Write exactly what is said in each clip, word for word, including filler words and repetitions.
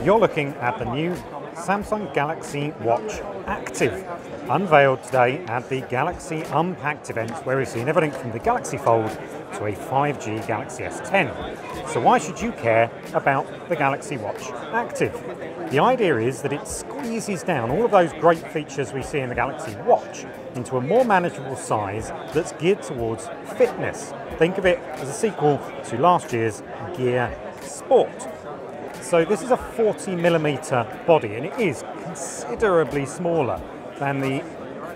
You're looking at the new Samsung Galaxy Watch Active, unveiled today at the Galaxy Unpacked event, where we've seen everything from the Galaxy Fold to a five G Galaxy S ten. So why should you care about the Galaxy Watch Active? The idea is that it squeezes down all of those great features we see in the Galaxy Watch into a more manageable size that's geared towards fitness. Think of it as a sequel to last year's Gear Sport. So this is a forty millimeter body, and it is considerably smaller than the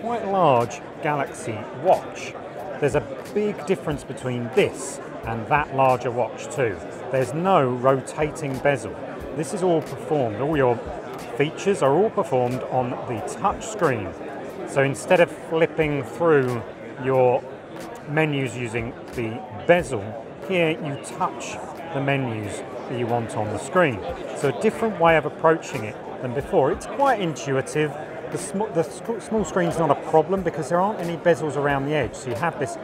quite large Galaxy Watch. There's a big difference between this and that larger watch too. There's no rotating bezel. This is all performed, all your features are all performed on the touch screen. So instead of flipping through your menus using the bezel, here you touch the menus that you want on the screen. So a different way of approaching it than before. It's quite intuitive. The, sm the sc small screen's not a problem because there aren't any bezels around the edge. So you have this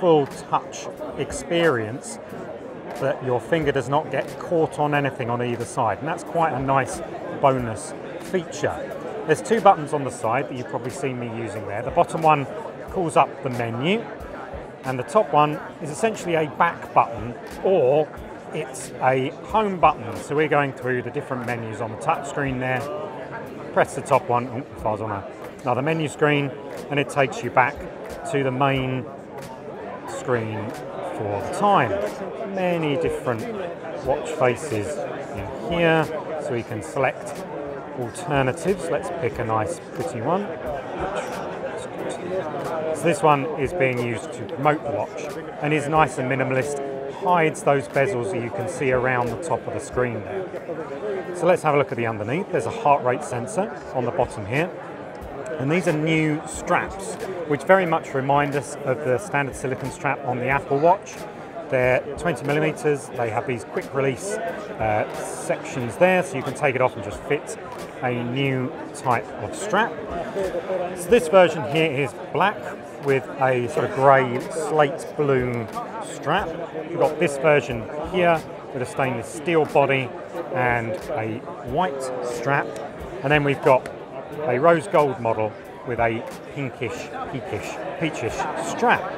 full touch experience that your finger does not get caught on anything on either side. And that's quite a nice bonus feature. There's two buttons on the side that you've probably seen me using there. The bottom one calls up the menu, and the top one is essentially a back button, or it's a home button. So we're going through the different menus on the touch screen there. Press the top one, oh, if I was on a, another menu screen, and it takes you back to the main screen for the time. Many different watch faces in here, so we can select alternatives. Let's pick a nice pretty one. So this one is being used to promote the watch and is nice and minimalist. Hides those bezels that you can see around the top of the screen there. So let's have a look at the underneath. There's a heart rate sensor on the bottom here. And these are new straps, which very much remind us of the standard silicone strap on the Apple Watch. They're twenty millimeters. They have these quick release uh, sections there, so you can take it off and just fit a new type of strap. So this version here is black with a sort of grey slate blue strap. We've got this version here with a stainless steel body and a white strap. And then we've got a rose gold model with a pinkish, peakish, peachish strap.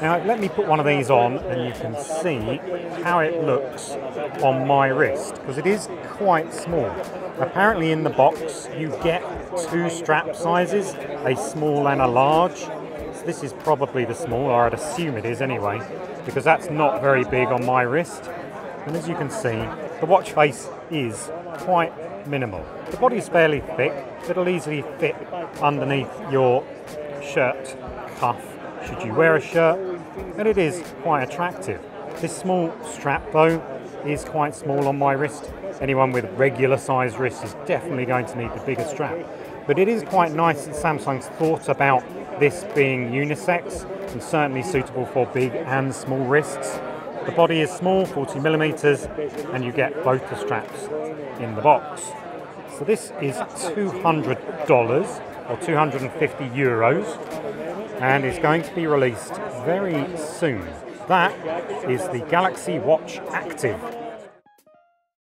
Now, let me put one of these on and you can see how it looks on my wrist, because it is quite small. Apparently in the box, you get two strap sizes, a small and a large. So this is probably the small, or I'd assume it is anyway, because that's not very big on my wrist. And as you can see, the watch face is quite minimal. The body is fairly thick. It'll easily fit underneath your shirt cuff, should you wear a shirt, and it is quite attractive. This small strap though is quite small on my wrist. Anyone with regular sized wrists is definitely going to need the bigger strap. But it is quite nice that Samsung's thought about this being unisex and certainly suitable for big and small wrists. The body is small, forty millimeters, and you get both the straps in the box. So this is two hundred dollars. Or two hundred fifty euros, and is going to be released very soon. That is the Galaxy Watch Active.